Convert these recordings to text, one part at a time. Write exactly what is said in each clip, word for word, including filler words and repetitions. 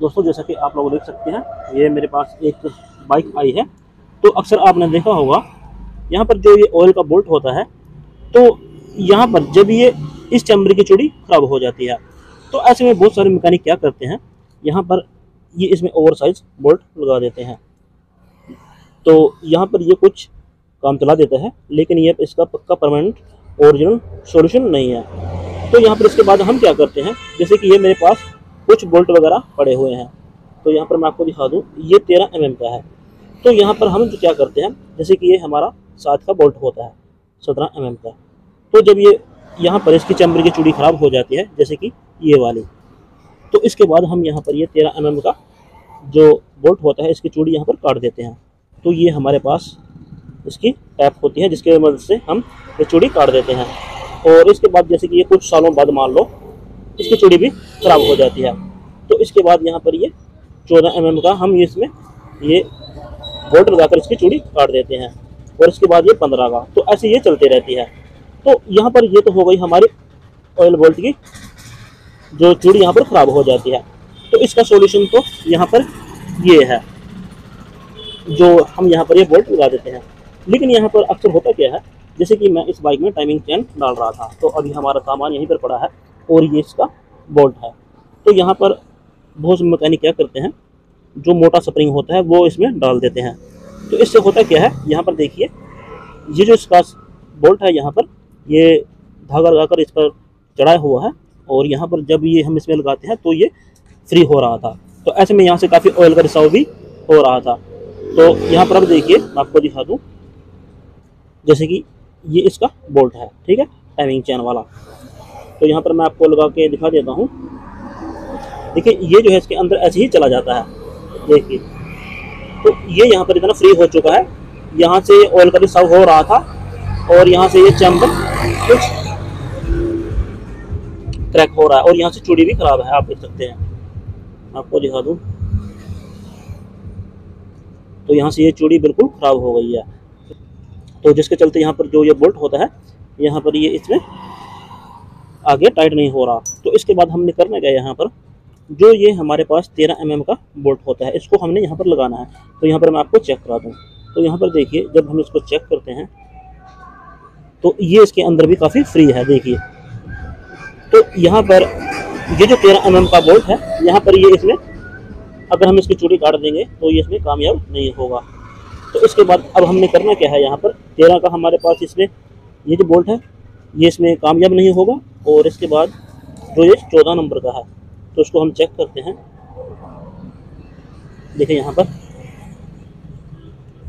दोस्तों जैसा कि आप लोग देख सकते हैं, ये मेरे पास एक बाइक आई है। तो अक्सर आपने देखा होगा यहाँ पर जो ये ऑयल का बोल्ट होता है, तो यहाँ पर जब ये इस चैम्बर की चूड़ी खराब हो जाती है, तो ऐसे में बहुत सारे मैकेनिक क्या करते हैं, यहाँ पर ये इसमें ओवरसाइज बोल्ट लगा देते हैं। तो यहाँ पर ये कुछ काम चला देता है, लेकिन ये इसका पक्का परमानेंट ओरिजिनल सॉल्यूशन नहीं है। तो यहाँ पर इसके बाद हम क्या करते हैं, जैसे कि ये मेरे पास कुछ बोल्ट वगैरह पड़े हुए हैं, तो यहाँ पर मैं आपको दिखा दूँ, ये तेरह एम एम का है। तो यहाँ पर हम क्या करते हैं, जैसे कि ये हमारा साथ का बोल्ट होता है सत्रह एम एम का। तो जब ये यहाँ पर इसकी चैम्बर की चूड़ी ख़राब हो जाती है, जैसे कि ये वाली, तो इसके बाद हम यहाँ पर ये तेरह एम एम का जो बोल्ट होता है इसकी चूड़ी यहाँ पर काट देते हैं। तो ये हमारे पास इसकी टैप होती है, जिसके मदद से हम ये चूड़ी काट देते हैं। और इसके बाद जैसे कि ये कुछ सालों बाद मान लो इसकी चूड़ी भी ख़राब हो जाती है, तो इसके बाद यहाँ पर ये चौदह एम एम का हम इसमें ये बोल्ट लगाकर इसकी चूड़ी काट देते हैं, और इसके बाद ये पंद्रह का। तो ऐसे ये चलती रहती है। तो यहाँ पर ये तो हो गई हमारी ऑयल बोल्ट की जो चूड़ी यहाँ पर ख़राब हो जाती है। तो इसका सॉल्यूशन तो यहाँ पर ये है, जो हम यहाँ पर ये बोल्ट लगा देते हैं। लेकिन यहाँ पर अक्सर होता क्या है, जैसे कि मैं इस बाइक में टाइमिंग चैन डाल रहा था, तो अभी हमारा सामान यहीं पर पड़ा है और ये इसका बोल्ट है। तो यहाँ पर बहुत से मैकेनिक क्या करते हैं, जो मोटा स्प्रिंग होता है वो इसमें डाल देते हैं। तो इससे होता क्या है, यहाँ पर देखिए, ये जो इसका बोल्ट है यहाँ पर ये धागा लगाकर इस पर चढ़ाया हुआ है, और यहाँ पर जब ये हम इसमें लगाते हैं तो ये फ्री हो रहा था। तो ऐसे में यहाँ से काफ़ी ऑयल का रिसाव भी हो रहा था। तो यहाँ पर अब देखिए, मैं आपको दिखा दूँ, जैसे कि ये इसका बोल्ट है, ठीक है, टाइमिंग चैन वाला। तो यहाँ पर मैं आपको लगा के दिखा देता हूँ। देखिए ये जो है इसके अंदर ऐसे ही चला जाता है, देखिए। तो ये यहाँ पर इतना फ्री हो चुका है, यहाँ से ऑयल का रिसाव हो रहा था, और यहाँ से ये चैम्बर कुछ क्रैक हो रहा है, और यहाँ से चूड़ी भी खराब है, आप देख सकते हैं। आपको दिखा दूँ, तो यहाँ से ये चूड़ी बिल्कुल ख़राब हो गई है। तो जिसके चलते यहाँ पर जो ये बोल्ट होता है, यहाँ पर ये इसमें आगे टाइट नहीं हो रहा। तो इसके बाद हमने करना क्या, यहाँ पर जो ये हमारे पास तेरह एम एम का बोल्ट होता है, इसको हमने यहाँ पर लगाना है। तो यहाँ पर मैं आपको चेक करा दूँ। तो यहाँ पर देखिए, जब हम इसको चेक करते हैं तो ये इसके अंदर भी काफ़ी फ्री है, देखिए। तो यहाँ पर ये जो तेरह एम एम का बोल्ट है, यहाँ पर ये इसमें अगर हम इसकी चूड़ी काट देंगे तो ये इसमें कामयाब नहीं होगा। तो इसके बाद अब हमने करना क्या है, यहाँ पर तेरह का हमारे पास इसमें ये जो बोल्ट है ये इसमें कामयाब नहीं होगा, और इसके बाद जो ये चौदह नंबर का है, तो इसको हम चेक करते हैं। देखिए यहाँ पर,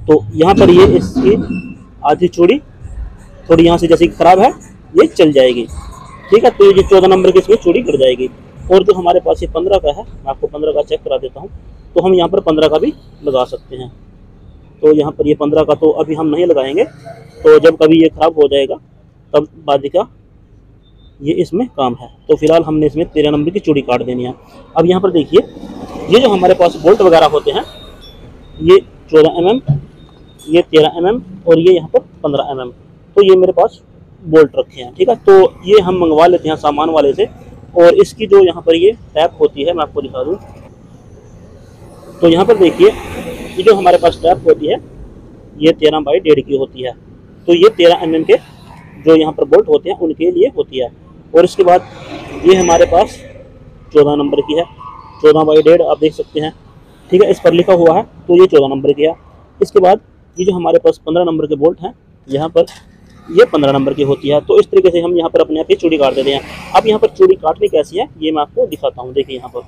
तो यहाँ पर ये इसकी आधी चूड़ी थोड़ी यहाँ से जैसे ख़राब है, ये चल जाएगी, ठीक है। तो ये चौदह नंबर की इसमें चूड़ी कट जाएगी। और जो हमारे पास ये पंद्रह का है, मैं आपको पंद्रह का चेक करा देता हूँ। तो हम यहाँ पर पंद्रह का भी लगा सकते हैं। तो यहाँ पर ये पंद्रह का तो अभी हम नहीं लगाएंगे, तो जब कभी ये ख़राब हो जाएगा तब बाद का ये इसमें काम है। तो फिलहाल हमने इसमें तेरह नंबर की चूड़ी काट देनी है। अब यहाँ पर देखिए, ये जो हमारे पास बोल्ट वगैरह होते हैं, ये चौदह एम एम, ये तेरह एम एम, और ये यहाँ पर पंद्रह एम एम, तो ये मेरे पास बोल्ट रखे हैं, ठीक है। तो ये हम मंगवा लेते हैं सामान वाले से। और इसकी जो यहाँ पर ये टैप होती है, मैं आपको दिखा दूँ। तो यहाँ पर देखिए, ये जो हमारे पास टैप होती है ये तेरह बाई डेढ़ की होती है। तो ये तेरह एम एम के जो यहाँ पर बोल्ट होते हैं उनके लिए होती है। और इसके बाद ये हमारे पास चौदह नंबर की है, चौदह बाई डेढ़, आप देख सकते हैं, ठीक है, इस पर लिखा हुआ है। तो ये चौदह नंबर की है। इसके बाद ये जो हमारे पास पंद्रह नंबर के बोल्ट हैं, यहाँ पर ये पंद्रह नंबर की होती है। तो इस तरीके से हम यहाँ पर अपने आप ही चूड़ी काट देते हैं। अब यहाँ पर चूड़ी काटनी कैसी है ये मैं आपको दिखाता हूँ। देखिए यहाँ पर,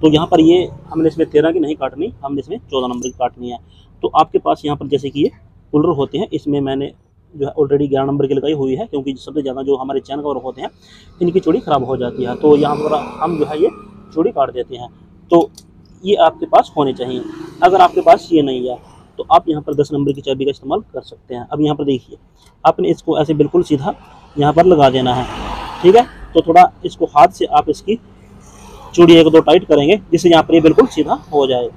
तो यहाँ पर ये हमने इसमें तेरह की नहीं काटनी, हमने इसमें चौदह नंबर की काटनी है। तो आपके पास यहाँ पर जैसे कि ये कूलर होते हैं, इसमें मैंने जो है ऑलरेडी ग्यारह नंबर की लगाई हुई है, क्योंकि सबसे ज़्यादा जो हमारे चैन कवर होते हैं इनकी चूड़ी ख़राब हो जाती है। तो यहाँ पर हम जो है ये चूड़ी काट देते हैं। तो ये आपके पास होने चाहिए। अगर आपके पास ये नहीं है तो आप यहाँ पर दस नंबर की चाबी का इस्तेमाल कर सकते हैं। अब यहाँ पर देखिए, आपने इसको ऐसे बिल्कुल सीधा यहाँ पर लगा देना है, ठीक है। तो थोड़ा इसको हाथ से आप इसकी चूड़ी एक दो टाइट करेंगे, जिससे यहाँ पर ये बिल्कुल सीधा हो जाए।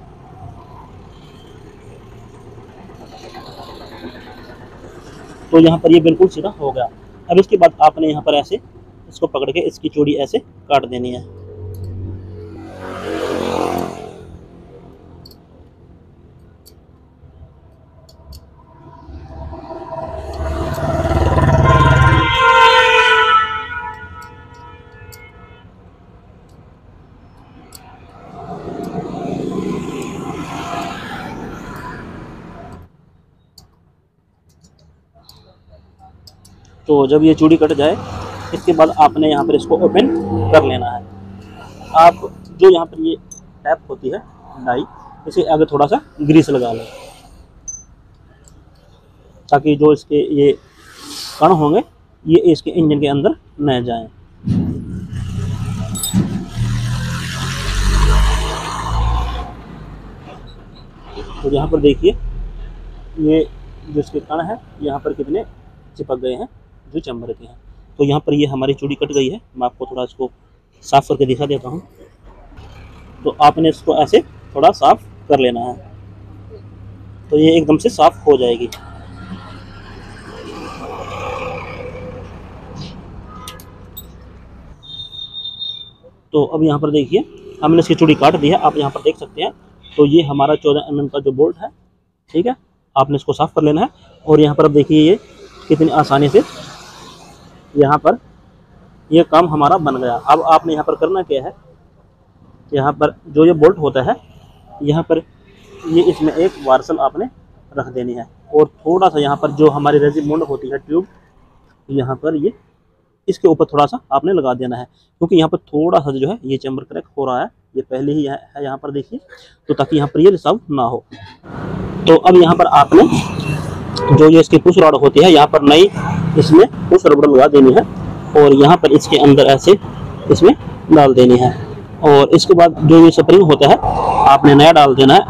तो यहाँ पर ये बिल्कुल सीधा हो गया। अब इसके बाद आपने यहाँ पर ऐसे इसको पकड़ के इसकी चूड़ी ऐसे काट देनी है। तो जब ये चूड़ी कट जाए इसके बाद आपने यहाँ पर इसको ओपन कर लेना है। आप जो यहाँ पर ये टैप होती है डाई, इसे आगे थोड़ा सा ग्रीस लगा लें ताकि जो इसके ये कण होंगे ये इसके इंजन के अंदर न जाएं। तो यहाँ पर देखिए ये जो इसके कण है यहाँ पर कितने चिपक गए हैं जो चैम्बर के हैं। तो यहाँ पर ये हमारी चूड़ी कट गई है। मैं आपको थोड़ा इसको साफ़ करके दिखा देता हूँ। तो आपने इसको ऐसे थोड़ा साफ कर लेना है तो ये एकदम से साफ हो जाएगी। तो अब यहाँ पर देखिए हमने इसकी चूड़ी काट दी है, आप यहाँ पर देख सकते हैं। तो ये हमारा चौदह एम एम का जो बोल्ट है, ठीक है, आपने इसको साफ कर लेना है। और यहाँ पर अब देखिए ये कितनी आसानी से यहाँ पर ये काम हमारा बन गया। अब आपने यहाँ पर करना क्या है, यहाँ पर जो ये बोल्ट होता है यहाँ पर ये इसमें एक वार्सल आपने रख देनी है और थोड़ा सा यहाँ पर जो हमारी रेजिमोंड होती है ट्यूब, यहाँ पर ये इसके ऊपर थोड़ा सा आपने लगा देना है क्योंकि यहाँ पर थोड़ा सा जो है ये चैम्बर क्रैक हो रहा है, ये पहले ही है यहाँ पर देखिए, तो ताकि यहाँ पर ये रिसाव ना हो। तो अब यहाँ पर आपने जो ये इसकी पुश रॉड होती है यहाँ पर नई इसमें पुश रबड़ लगा देनी है और यहाँ पर इसके अंदर ऐसे इसमें डाल देनी है। और इसके बाद जो ये स्प्रिंग होता है आपने नया डाल देना है,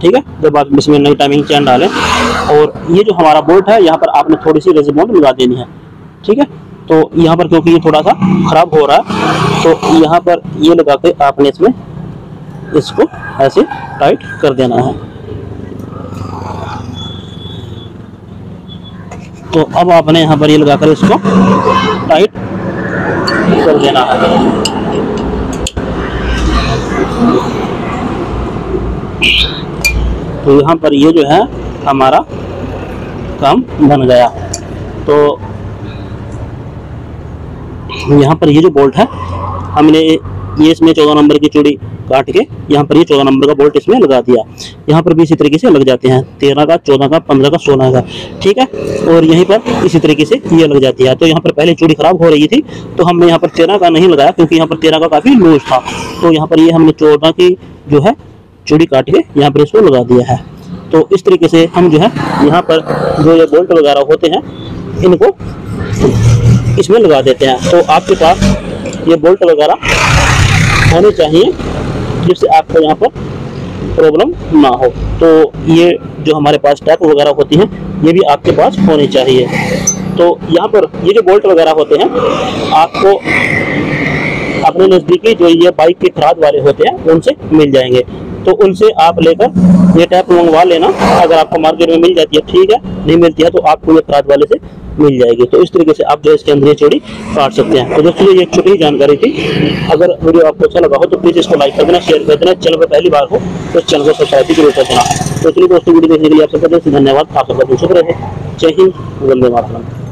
ठीक है, जब आप इसमें नई टाइमिंग चैन डालें। और ये जो हमारा बोल्ट है यहाँ पर आपने थोड़ी सी रेजिमोंड लगा देनी है, ठीक है। तो यहाँ पर क्योंकि ये थोड़ा सा ख़राब हो रहा है तो यहाँ पर ये लगा के आपने इसमें इसको ऐसे टाइट कर देना है। तो अब आपने यहाँ पर ये लगा कर इसको टाइट कर देना है। तो यहाँ पर ये जो है हमारा काम बन गया। तो यहाँ पर ये जो बोल्ट है हमने ये इसमें चौदह नंबर की चूड़ी काट के यहाँ पर ये चौदह नंबर का बोल्ट इसमें लगा दिया। यहाँ पर भी इसी तरीके से लग जाते हैं, तेरह का, चौदह का, पंद्रह का, सोलह का, ठीक है। और यहीं पर इसी तरीके से ये लग जाती है। तो यहाँ पर पहले चूड़ी खराब हो रही थी तो हमने यहाँ पर तेरह का नहीं लगाया क्योंकि यहाँ पर तेरह का काफ़ी लूज था। तो यहाँ पर ये हमने चौदह की जो है चूड़ी काट के यहाँ पर इसको लगा दिया है। तो इस तरीके से हम जो है यहाँ पर जो ये बोल्ट वगैरह होते हैं इनको इसमें लगा देते हैं। तो आपके पास ये बोल्ट वगैरह होने चाहिए जिससे आपको यहाँ पर प्रॉब्लम ना हो। तो ये जो हमारे पास टैप वगैरह होती हैं ये भी आपके पास होने चाहिए। तो यहाँ पर ये जो बोल्ट वगैरह होते हैं आपको अपने नज़दीकी जो ये बाइक के खराद वाले होते हैं उनसे मिल जाएंगे। तो उनसे आप लेकर ये टैप मंगवा लेना। अगर आपको मार्केट में मिल जाती है ठीक है, नहीं मिलती है तो आपको ये खराद वाले से मिल जाएगी। तो इस तरीके से आप जो इसके अंदर ये चूड़ी काट सकते हैं। तो दोस्तों ये छोटी ही जानकारी थी। अगर वीडियो आपको अच्छा लगा हो तो प्लीज़ इसको लाइक कर देना, शेयर कर देना। चैनल पर पहली बार हो तो चैनल को सब्सक्राइब जरूर कर देना। तो चलिए दोस्तों वीडियो देखने के लिए आप सबका धन्यवाद। आप सबका शुक्रिया है। जय हिंद, वंदे मातरम।